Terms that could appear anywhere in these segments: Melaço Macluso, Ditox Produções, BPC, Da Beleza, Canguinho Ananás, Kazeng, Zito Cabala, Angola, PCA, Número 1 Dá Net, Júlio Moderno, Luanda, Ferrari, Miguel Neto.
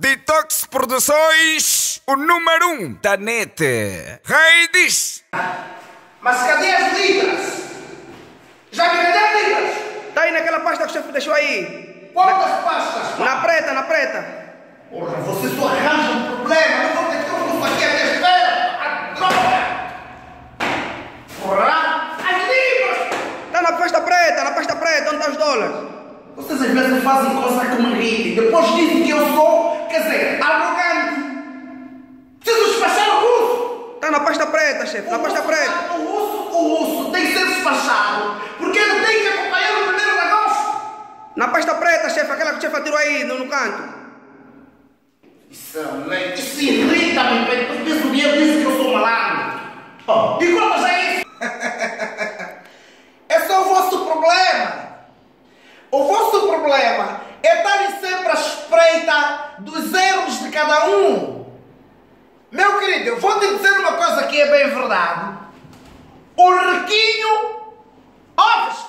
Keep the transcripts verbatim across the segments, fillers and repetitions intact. Ditox Produções, o número um da net. Rei diz. Mas cadê as libras? Já me cadê as libras? Tá aí naquela pasta que o chefe deixou aí. Quantas na... pastas? Na preta, na preta. Porra, você só arranja um problema. Não vou ter que eu fazer a espera. A droga. Porra. As libras. Tá na pasta preta, na pasta preta. Onde tá os dólares? Vocês às vezes fazem coisa que me irritem. Depois dizem que eu sou, quer dizer, arrogante. Preciso despachar o russo. Está na pasta preta, chefe, na pasta preta. O russo, o russo tem que ser despachado. Porque ele tem que acompanhar o primeiro negócio. Na pasta preta, chefe, aquela que o chefe atirou aí no, no canto. Isso, né? Isso irrita-me, porque penso o dia disse que eu sou malandro. Oh. E como já é isso? Esse é o vosso problema. O vosso problema é estarem sempre à espreita dos erros de cada um. Meu querido, eu vou te dizer uma coisa que é bem verdade. O riquinho... Ouves?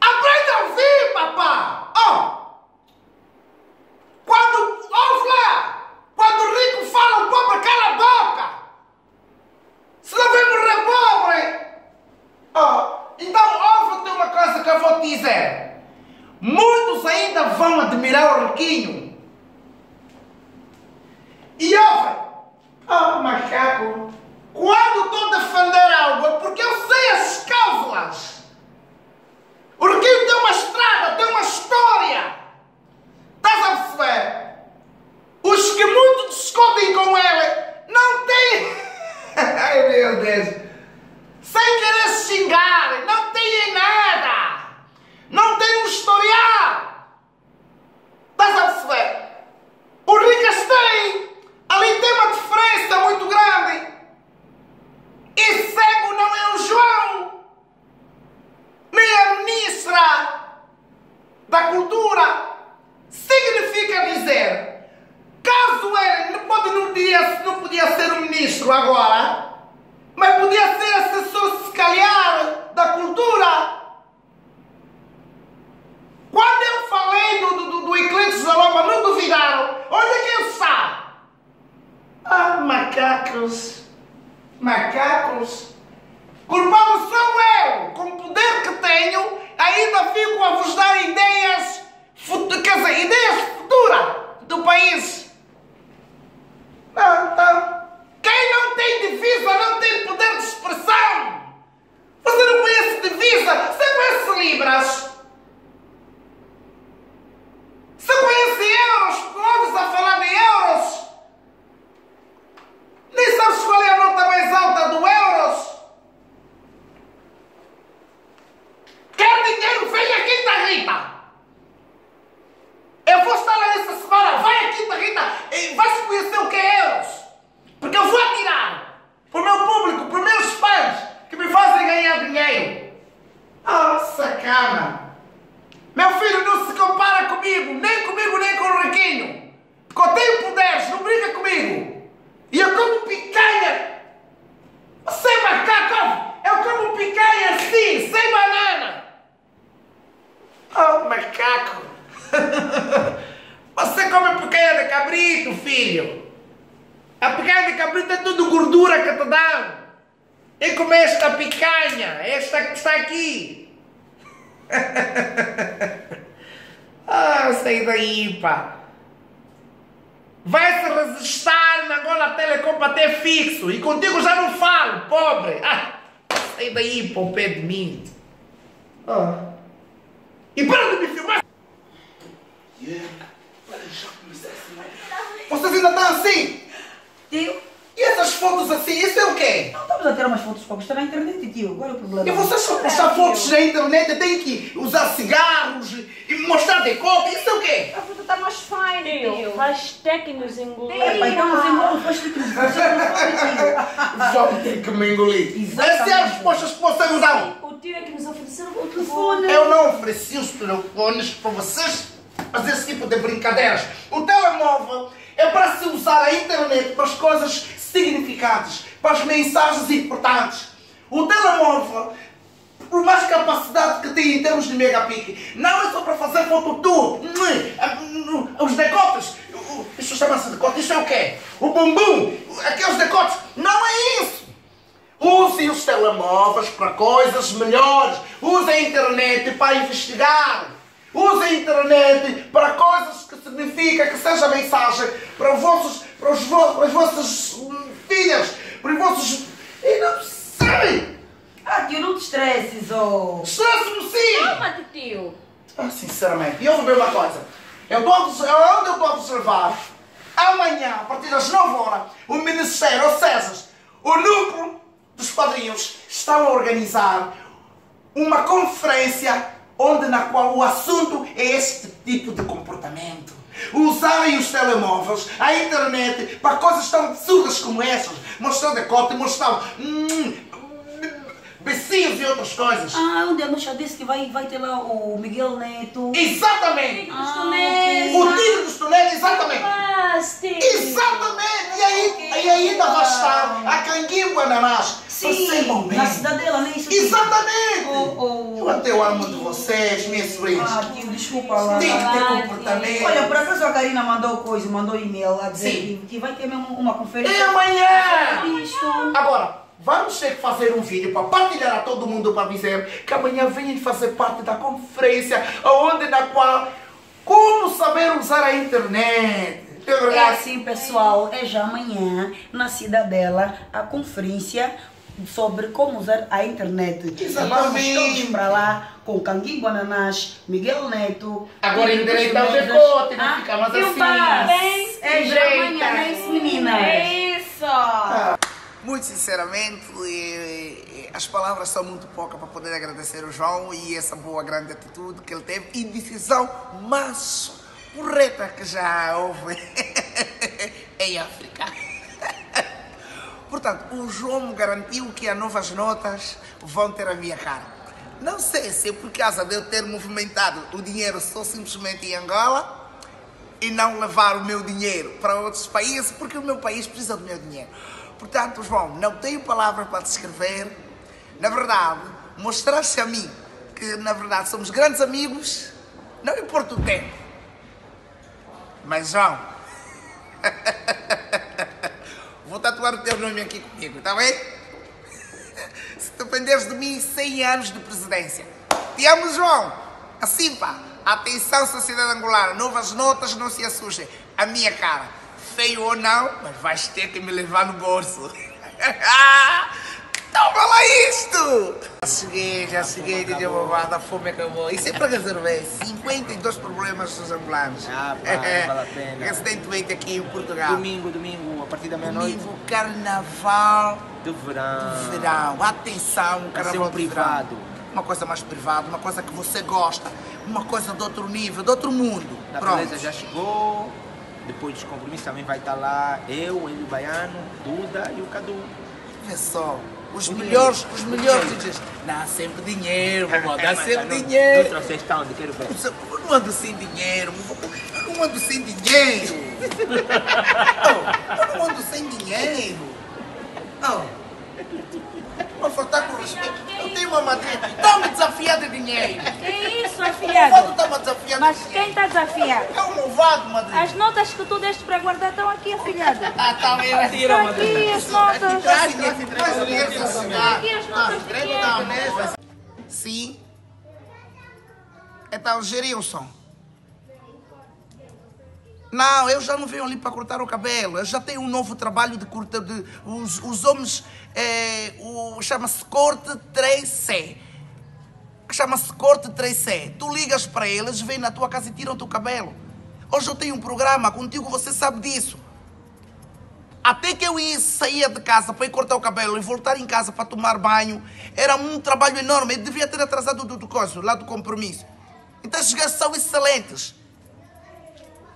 Aprende a ouvir, papá! Oh. Quando... Ouve lá! Quando o rico fala, o pobre cala a boca! Se não vem morrer pobre! Oh. Então, ouve-te uma coisa que eu vou te dizer. Muitos ainda vão admirar o riquinho. E ouve, oh macaco, quando estou a defender algo, é porque eu sei as cáusulas. O riquinho tem uma estrada, tem uma história. Estás a perceber? Os que muito discutem com ele não têm. Ai meu Deus, sem querer xingar, não têm nada. Não tem um historial! Estás a perceber? Os ricos têm! Ali tem uma diferença muito grande! E cego não é o João! Nem a ministra da cultura! Significa dizer, caso ele não, pode, não, podia, não podia ser um ministro agora, mas podia ser assessor, se calhar, da cultura. Quando eu falei do, do, do eclipse da Loma, não duvidaram. Olha quem sabe. Ah, macacos. Macacos. Culpado sou eu. Com o poder que tenho, ainda fico a vos dar ideias, quer dizer, ideias futuras do país. Não, não. Quem não tem divisa não tem poder de expressão. Você não conhece divisa, você conhece libras. Você conhece euros? Ouves a falar de euros? Nem sabes qual é a nota mais alta do euros? Quer dinheiro? Vem aqui, Quinta Rita! Eu vou estar lá nessa semana. Vai aqui, Quinta Rita! Vai-se conhecer o que é euros! Porque eu vou atirar para o meu público, para os meus fãs que me fazem ganhar dinheiro! Ah, sacana! Meu filho não se compara comigo, nem comigo, nem com o riquinho. Porque eu tenho poderes, não briga comigo. E eu como picanha. Sem macaco, eu como picanha assim, sem banana. Oh, macaco. Você come picanha de cabrito, filho. A picanha de cabrito é tudo gordura que te dá. E como esta picanha, esta que está aqui. Ah, sai daí, pá. Vai se resistir na Angola Telecom até fixo. E contigo já não falo, pobre. Ah, sai daí, pô, pé de mim. Ah. E para de me filmar. Yeah. Vocês ainda estão assim? Tio? E essas fotos assim, isso é o quê? Não estamos a ter umas fotos para postar na internet, tio. Qual é o problema? E vocês só postar fotos na internet, tem que usar cigarros e mostrar decote, isso é o quê? A foto está mais fine, tio. Hashtag nos engolir. É, pai, então nos engolir, faz que nos engolir. Só tem que me engolir. Exatamente. Essas são as respostas que vocês usaram. O tio é que nos ofereceram o telefone. Eu não ofereci os telefones para vocês fazer esse tipo de brincadeiras. O telemóvel é para se usar a internet para as coisas significados, para as mensagens importantes. O telemóvel, por mais capacidade que tem em termos de megapic, não é só para fazer foto tour, os decotes, bumbum, aqueles decotes. Não é isso. Usem os telemóveis para coisas melhores. Usem a internet para investigar. Usem a internet para coisas que significa que seja mensagem para, vossos, para, os vo para as vossas filhas, para os vossos... E não sei. Ah, tio, não te estresses, oh. Estresse-me sim. Calma-te, tio. Ah, sinceramente. E eu vou ver uma coisa. Eu estou a, onde eu estou a observar? Amanhã, a partir das nove horas, o Ministério, o César, o lucro dos padrinhos estão a organizar uma conferência onde na qual o assunto é este tipo de comportamento. Usarem os telemóveis, a internet, para coisas tão absurdas como essas. Mostrar decote, mostrar hum, becinhos e outras coisas. Ah, onde a moça disse que vai, vai ter lá o Miguel Neto. Exatamente! Ah, o tiro dos tonetes, exatamente! Baste. Exatamente! E aí, okay, e aí ainda vai estar a Canguinho Ananás. Sim, na cidadela, nem isso. Exatamente! Oh, oh. Eu até amo de vocês, minhas sobrinhas. Ah, tio, desculpa lá. Tem que ter comportamento. Olha, por acaso a Karina mandou coisa, mandou e-mail a dizer sim, que vai ter mesmo uma conferência. E amanhã! É agora, vamos ter que fazer um vídeo para partilhar a todo mundo para dizer que amanhã venham fazer parte da conferência, onde na qual como saber usar a internet. É assim, pessoal, é já amanhã na cidadela a conferência sobre como usar a internet. Exatamente. Vamos todos para lá com Canguinho Guananás, Miguel Neto. Agora endireita o decote, não fica mais assim. É já amanhã, é isso, meninas. É isso. Muito sinceramente, as palavras são muito poucas para poder agradecer o João e essa boa grande atitude que ele teve e decisão massa, correta que já houve em África. Portanto, o João me garantiu que as novas notas vão ter a minha cara. Não sei se é por causa de eu ter movimentado o dinheiro só simplesmente em Angola e não levar o meu dinheiro para outros países, porque o meu país precisa do meu dinheiro. Portanto, João, não tenho palavras para descrever. Na verdade, mostraste a mim que, na verdade, somos grandes amigos, não importa o tempo. Mas, João, vou tatuar o teu nome aqui comigo, tá bem? Se dependeres de mim, cem anos de presidência. Te amo, João. Assim, pá. Atenção, sociedade angolana. Novas notas, não se assustem. A minha cara. Feio ou não, mas vais ter que me levar no bolso. Toma lá isto! Já cheguei, já cheguei, de deu babada, a fome acabou. Isso é para resolver cinquenta e dois problemas dos angolanos. Ah, pá, não vale a pena. Residentemente aqui em Portugal. Domingo, domingo, a partir da meia-noite. Domingo, carnaval do verão. Do verão. Atenção, carnaval privado. Verão. Uma coisa mais privada, uma coisa que você gosta, uma coisa de outro nível, de outro mundo. Da Beleza já chegou. Depois dos compromissos também vai estar lá eu, ele, o Baiano, Duda e o Cadu. Vê só, os melhores, os melhores D Js. Dá sempre dinheiro, vovó, dá sempre dinheiro. Não trouxe tal de quero ver. Eu não ando sem dinheiro, eu não ando sem dinheiro. Eu não ando sem dinheiro. Vou faltar com respeito. Eu tenho uma madrinha. Está-me desafiada de dinheiro. Que isso, afiado? O Movado está desafiado. Mas quem está desafiado? É o Movado, madrinha. As notas que tu deste para guardar estão aqui, afilhada. Ah, tá bem. Estão aqui as notas. Traz o dinheiro para assinar. Aqui as notas de dinheiro. Sim. Então, Gerilson. Não, eu já não venho ali para cortar o cabelo. Eu já tenho um novo trabalho de cortar. De, os, os homens. É, chama-se Corte três C. Chama-se Corte três C. Tu ligas para eles, vêm na tua casa e tiram o teu cabelo. Hoje eu tenho um programa contigo, você sabe disso. Até que eu ia sair de casa para ir cortar o cabelo e voltar em casa para tomar banho, era um trabalho enorme. Eu devia ter atrasado tudo coisa, lá do compromisso. Então, as gajas são excelentes.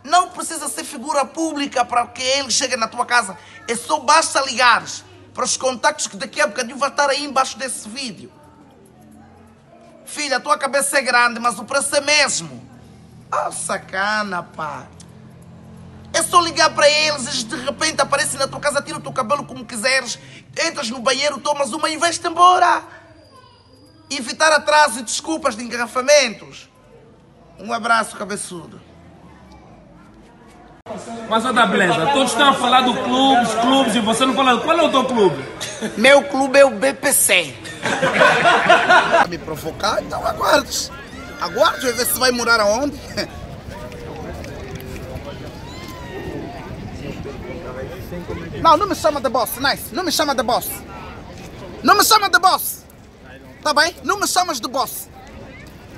Não precisa ser figura pública para que ele chegue na tua casa. É só basta ligares para os contactos que daqui a bocadinho vai estar aí embaixo desse vídeo. Filha, a tua cabeça é grande, mas o preço é mesmo. Ah, sacana, pá. É só ligar para eles, eles de repente aparecem na tua casa, tiram o teu cabelo como quiseres, entras no banheiro, tomas uma e vais-te embora. Evitar atraso e desculpas de engarrafamentos. Um abraço, cabeçudo. Mas ó, Da Beleza, todos estão a falar do clube, os clubes, e você não fala. Qual é o teu clube? Meu clube é o B P C. Me provocar, então aguardes. Aguardes, vai ver se vai morar aonde. Não, não me chama de boss, nice. Não me chama de boss. Não me chama de boss. Tá bem? Não me chamas de boss.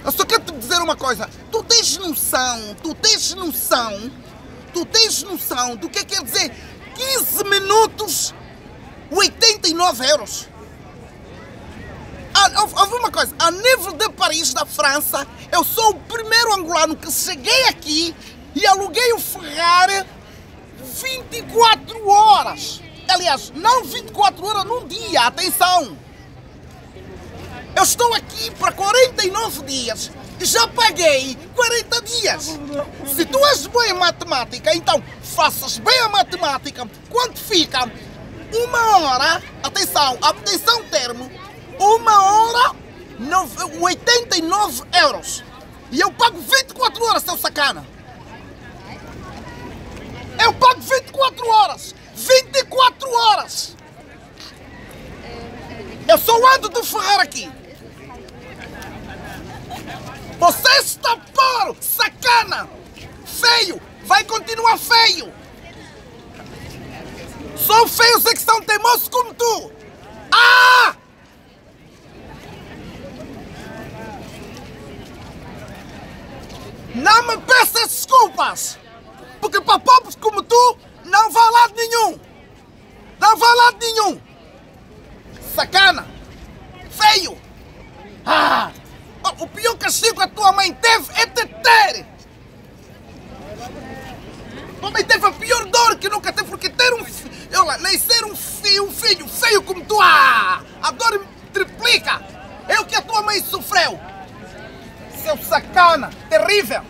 Eu só quero te dizer uma coisa. Tu tens noção, tu tens noção. Tu tens noção do que quer dizer quinze minutos, oitenta e nove euros. Ah, houve uma coisa, a nível de Paris, da França, eu sou o primeiro angolano que cheguei aqui e aluguei o Ferrari vinte e quatro horas. Aliás, não vinte e quatro horas num dia, atenção. Eu estou aqui para quarenta e nove dias. Já paguei quarenta dias. Se tu és bom em matemática, então faças bem a matemática. Quanto fica? Uma hora, atenção, atenção termo, uma hora, oitenta e nove euros. E eu pago vinte e quatro horas, seu sacana. Eu pago vinte e quatro horas. vinte e quatro horas. Eu só ando do Ferrari aqui. Você está puro, sacana, feio, vai continuar feio. Só feios é que são teimosos como tu. Ah! Não me peças desculpas, porque para pobres como tu não vai lado nenhum. Não vai lado nenhum. Sacana, feio. Ah! O pior castigo que a tua mãe teve é te ter. Tua mãe teve a pior dor que nunca teve, porque ter um filho, nascer um filho, um filho feio como tu, ah, a dor triplica. É o que a tua mãe sofreu. Seu sacana, terrível.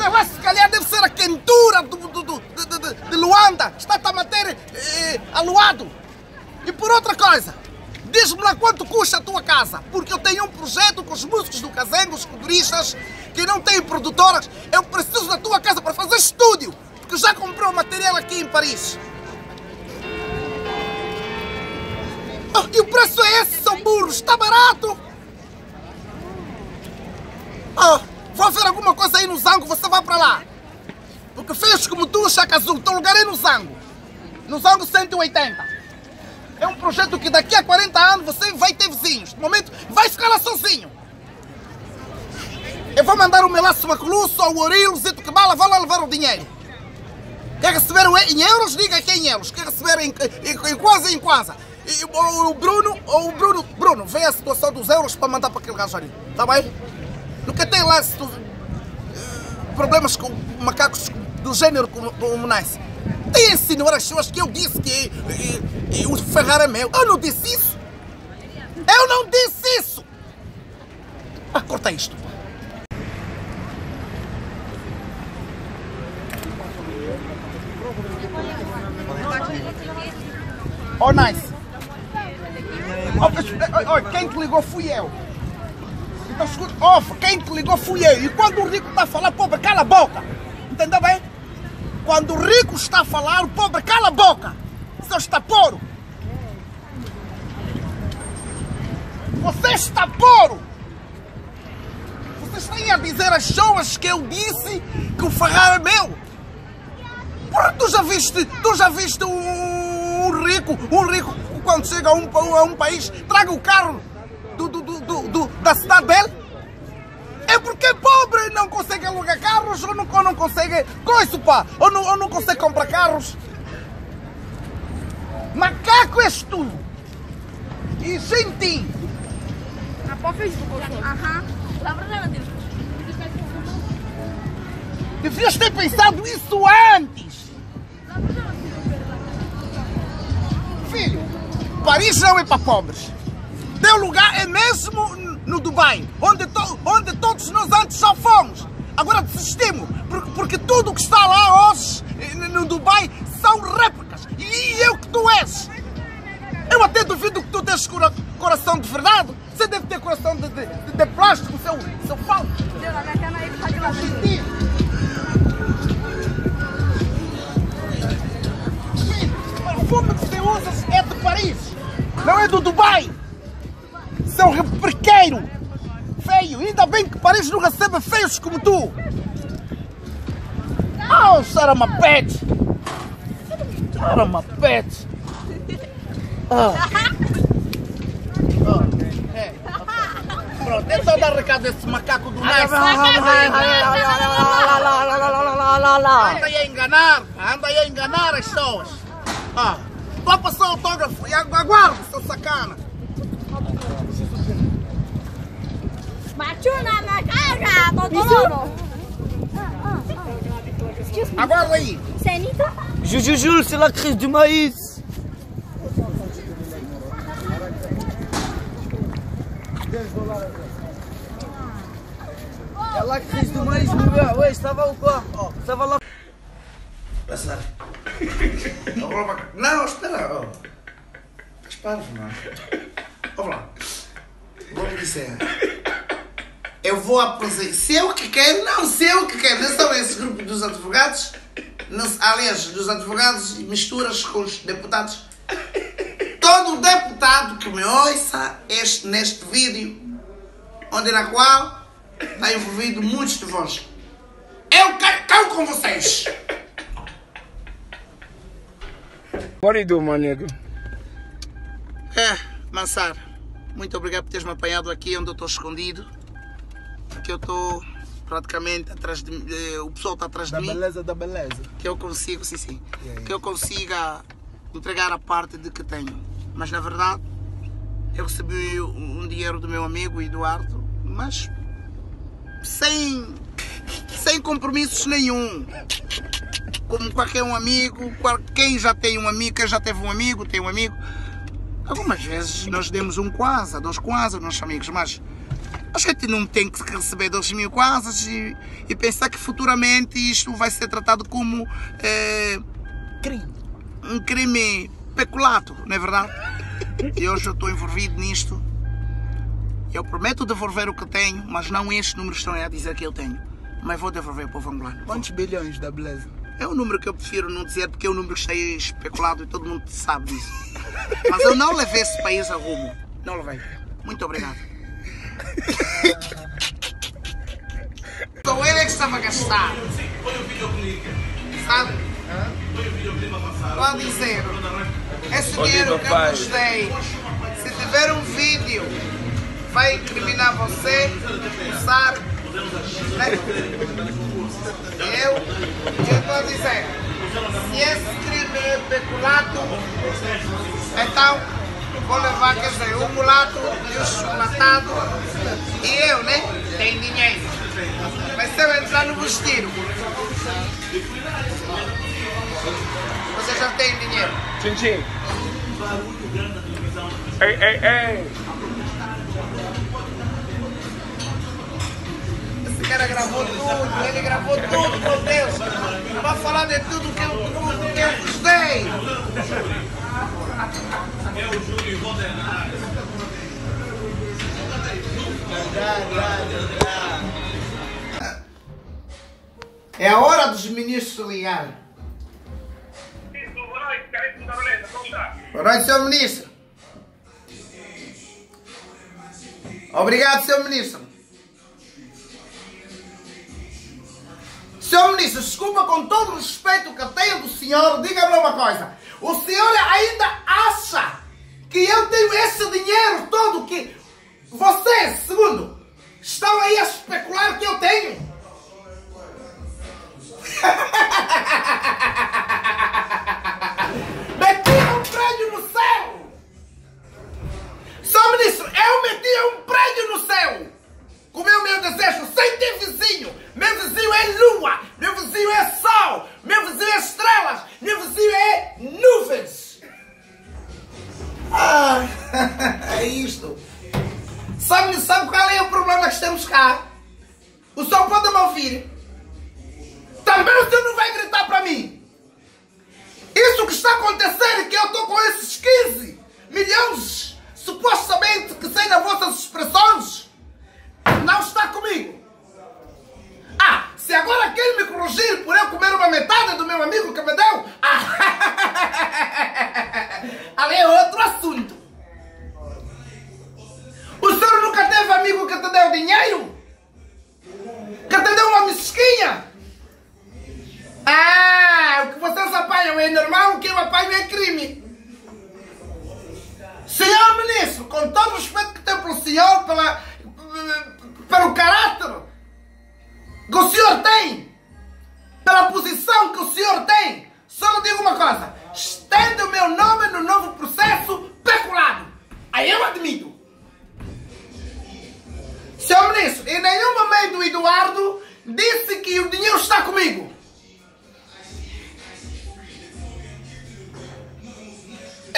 Sei lá, se calhar deve ser a quentura do, do, do, de, de, de Luanda. Está-te a manter eh, aluado. E por outra coisa, diz-me lá quanto custa a tua casa, porque eu tenho um projeto com os músicos do Kazeng, os coduristas, que não têm produtoras. Eu preciso da tua casa para fazer estúdio, porque já comprei o material aqui em Paris. Oh, e o preço é esse, são burros, está barato. Oh, vou ver alguma coisa aí no Zango, você vai para lá. Porque fez como tu, Chaca Azul, teu lugar é no Zango. No Zango cento e oitenta. É um projeto que daqui a quarenta anos você vai ter vizinhos. No momento, vai ficar lá sozinho. Eu vou mandar o Melaço Macluso, ao Oril, o Zito Cabala, vai lá levar o dinheiro. Quer receber em euros? Diga que é em euros. Quer receber em, em, em quase, em quase. E, o Bruno, ou o Bruno, Bruno, vê a situação dos euros para mandar para aquele gajo ali. Está bem? Nunca tem lá tu, problemas com macacos do gênero como o Menace. Tem insinuar as pessoas que eu disse que e, e, o Ferrari é meu. Eu não disse isso. Eu não disse isso. Ah, corta isto. Oh, nice. Oh, oh, oh, quem te ligou fui eu. Então escuta, oh, quem te ligou fui eu. E quando o rico está a falar, pobre, cala a boca. Entendeu bem? Quando o rico está a falar, o pobre cala a boca. Você está puro. Você está puro. Vocês têm a dizer às pessoas que eu disse que o Ferrari é meu. Porra, tu já viste, tu já viste um rico, um rico quando chega a um, a um país, traga o carro do, do, do, do, do, da cidade dele? É porque pobre não consegue alugar carros ou não, ou não consegue coisa, pá, ou não, ou não consegue comprar carros. Macaco és tu. E gente. Aham. Devias ter pensado isso antes. Filho, Paris não é para pobres. Teu lugar é mesmo no Dubai, onde, to, onde todos nós antes já fomos. Agora desistimos, porque, porque tudo o que está lá hoje no Dubai são réplicas. E eu que tu és. Eu até duvido que tu tens cora, coração de verdade. Você deve ter coração de, de, de plástico, seu, seu pau. Dubai. São reprequeiro. Feio. Ainda bem que Paris não recebe feios como tu. Oh, Sarah, my pet. Sarah, my pet. Pronto, é só dar recado desse macaco do Nice. Anda aí a enganar, anda aí a enganar as pessoas. Ah, vá passar o autógrafo e aguarde, seu sacana. Machuna na cara, Bogoloro. Aguarda aí. Senita? Juju, Juju, c'est la crise du maïs. É lá que fiz do mais lugar. Ué, estava o carro, ó, oh, estava lá. Passar. Não, espera, ó. Oh. Espera, mano. Vamos lá. Vamos dizer. Eu vou apresentar. Se eu que quero, não, se eu que quero. Não são esse grupo dos advogados. Não, aliás, dos advogados misturas com os deputados. Todo deputado que me ouça este, neste vídeo, onde na qual está envolvido muitos de vós, eu quero cão com vocês. What do you do, my nigga? É, Mansar, muito obrigado por teres me apanhado aqui onde eu estou escondido. Porque eu estou praticamente atrás de mim, o pessoal está atrás de mim. Da beleza, da beleza. Que eu consigo, sim, sim. Yeah, que eu consiga entregar a parte de que tenho. Mas na verdade, eu recebi um dinheiro do meu amigo Eduardo, mas sem, sem compromissos nenhum. Como qualquer um amigo, quem já tem um amigo, quem já teve um amigo, tem um amigo. Algumas vezes nós demos um quase, dois quase aos nossos amigos, mas a gente não tem que receber dois mil quases e, e pensar que futuramente isto vai ser tratado como eh, um crime peculado, não é verdade? E hoje eu estou envolvido nisto. Eu prometo devolver o que tenho, mas não este número estranho a dizer que eu tenho. Mas vou devolver ao povo angolano. Quantos bilhões, da beleza? É um número que eu prefiro não dizer porque é um número que está especulado e todo mundo sabe disso. Mas eu não levei esse país a rumo. Não levei. Muito obrigado. Então ele é que estava a gastar. Põe o videoclipe. Sabe? Põe o videoclipe a passar. Pode dizer. Esse dinheiro que eu gostei, se tiver um vídeo, vai incriminar você, sabe? Né? Eu, eu estou a dizer, se esse crime é peculato, então vou levar, quer dizer, o mulato e o chocolatado, e eu, né? Tem dinheiro. Mas se eu entrar no vestido, você já tem dinheiro. Tchim, tchim. Ei, ei, ei. Esse cara gravou tudo, ele gravou tudo, meu Deus. Pra falar de tudo que eu, que eu gostei. É o Júlio Moderno. É a hora dos ministros ligarem. Boa noite, senhor Ministro. Obrigado, senhor Ministro. Senhor Ministro, desculpa, com todo o respeito que eu tenho do senhor, diga-me uma coisa. O senhor ainda acha que eu tenho esse dinheiro todo que vocês, segundo, estão aí a especular que eu tenho? Sabe, sabe qual é o problema que temos cá? O senhor pode apanho é normal, o que eu apanho é crime. Senhor Ministro, com todo o respeito que tenho pelo senhor, pela, pelo caráter que o senhor tem, pela posição que o senhor tem, só lhe digo uma coisa: estende o meu nome no novo processo peculado. Aí eu admito. Senhor Ministro, em nenhum momento o Eduardo disse que o dinheiro está comigo.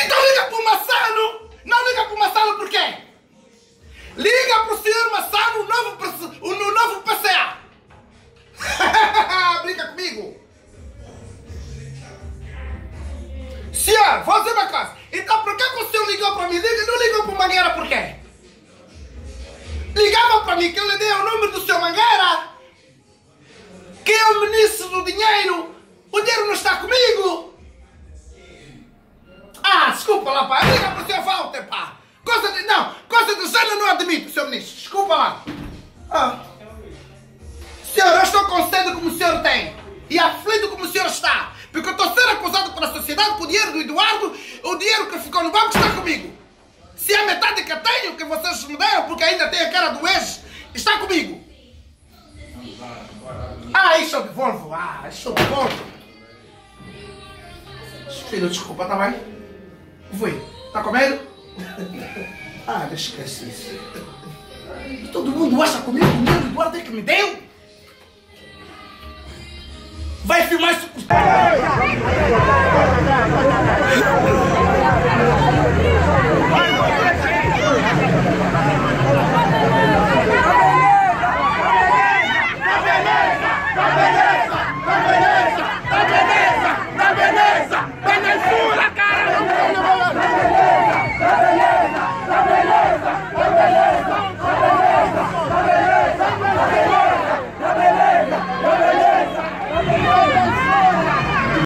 Então liga para o Massano. Não liga para o Massano por quê? Liga para o senhor Massano, o novo, o novo P C A. Brinca comigo. Senhor, vou dizer uma coisa. Então por que o senhor ligou para mim? Liga, não ligou para o Mangueira por quê? Ligava para mim que eu lhe dei o número do senhor Mangueira, que é o ministro do dinheiro. O dinheiro não está comigo. Ah, desculpa lá, pá. Liga para o senhor Walter, pá. Coisa de... Não, coisa de Zana não admito, senhor ministro. Desculpa lá. Ah. Senhor, eu estou com sede como o senhor tem. E aflito como o senhor está. Porque eu estou sendo acusado pela sociedade que o dinheiro do Eduardo, o dinheiro que ficou no banco, está comigo. Se a metade que eu tenho, que vocês me deram, porque ainda tem a cara do ex, está comigo. Ah, isso eu devolvo. Ah, isso eu devolvo. Filho, desculpa, tá bem? Foi. Tá com medo? Ah, esquece isso. Todo mundo acha comigo o dinheiro do Eduardo que me deu? Vai filmar isso.